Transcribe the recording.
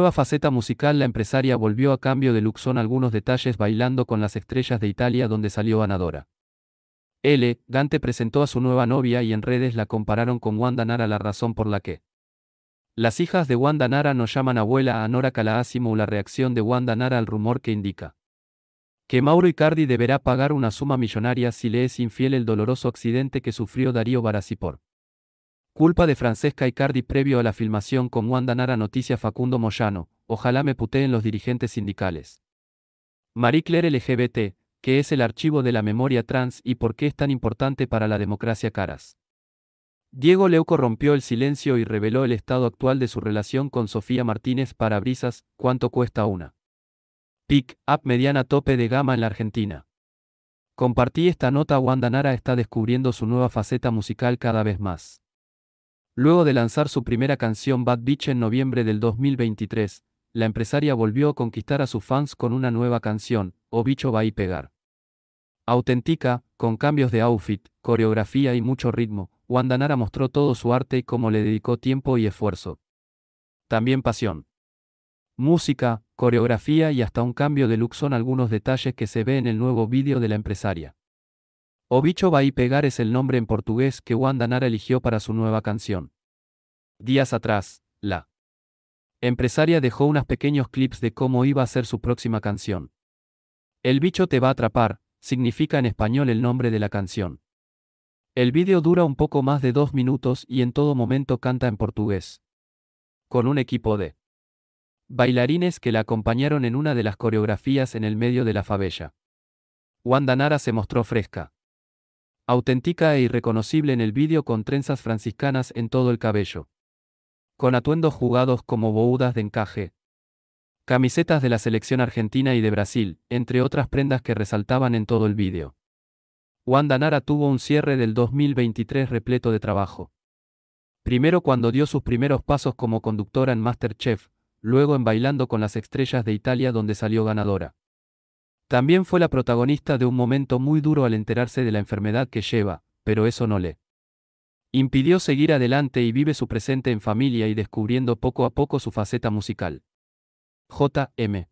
nueva faceta musical, la empresaria volvió a Cambio de Look. Son algunos detalles. Bailando con las Estrellas de Italia, donde salió ganadora. L. Gante presentó a su nueva novia y en redes la compararon con Wanda Nara, la razón por la que las hijas de Wanda Nara nos llaman abuela a Nora Calaasimo. La reacción de Wanda Nara al rumor que indica que Mauro Icardi deberá pagar una suma millonaria si le es infiel. El doloroso accidente que sufrió Darío Barasipor, culpa de Francesca Icardi. Previo a la filmación con Wanda Nara, noticia Facundo Moyano: ojalá me puteen los dirigentes sindicales. Marie Claire LGBT, ¿qué es el archivo de la memoria trans y por qué es tan importante para la democracia? Caras. Diego Leuco rompió el silencio y reveló el estado actual de su relación con Sofía Martínez. Parabrisas, ¿cuánto cuesta una pick-up mediana tope de gama en la Argentina? Compartí esta nota. Wanda Nara está descubriendo su nueva faceta musical cada vez más. Luego de lanzar su primera canción Bad Bitch en noviembre del 2023, la empresaria volvió a conquistar a sus fans con una nueva canción, O Bicho Vai Pegar. Auténtica, con cambios de outfit, coreografía y mucho ritmo, Wanda Nara mostró todo su arte y cómo le dedicó tiempo y esfuerzo. También pasión. Música, coreografía y hasta un cambio de look son algunos detalles que se ve en el nuevo vídeo de la empresaria. O Bicho Vai Pegar es el nombre en portugués que Wanda Nara eligió para su nueva canción. Días atrás, la empresaria dejó unos pequeños clips de cómo iba a ser su próxima canción. El bicho te va a atrapar, significa en español el nombre de la canción. El vídeo dura un poco más de 2 minutos y en todo momento canta en portugués, con un equipo de bailarines que la acompañaron en una de las coreografías en el medio de la favela. Wanda Nara se mostró fresca, auténtica e irreconocible en el vídeo, con trenzas franciscanas en todo el cabello, con atuendos jugados como bodas de encaje, camisetas de la selección argentina y de Brasil, entre otras prendas que resaltaban en todo el vídeo. Wanda Nara tuvo un cierre del 2023 repleto de trabajo. Primero cuando dio sus primeros pasos como conductora en Masterchef, luego en Bailando con las Estrellas de Italia, donde salió ganadora. También fue la protagonista de un momento muy duro al enterarse de la enfermedad que lleva, pero eso no le impidió seguir adelante y vive su presente en familia y descubriendo poco a poco su faceta musical. JM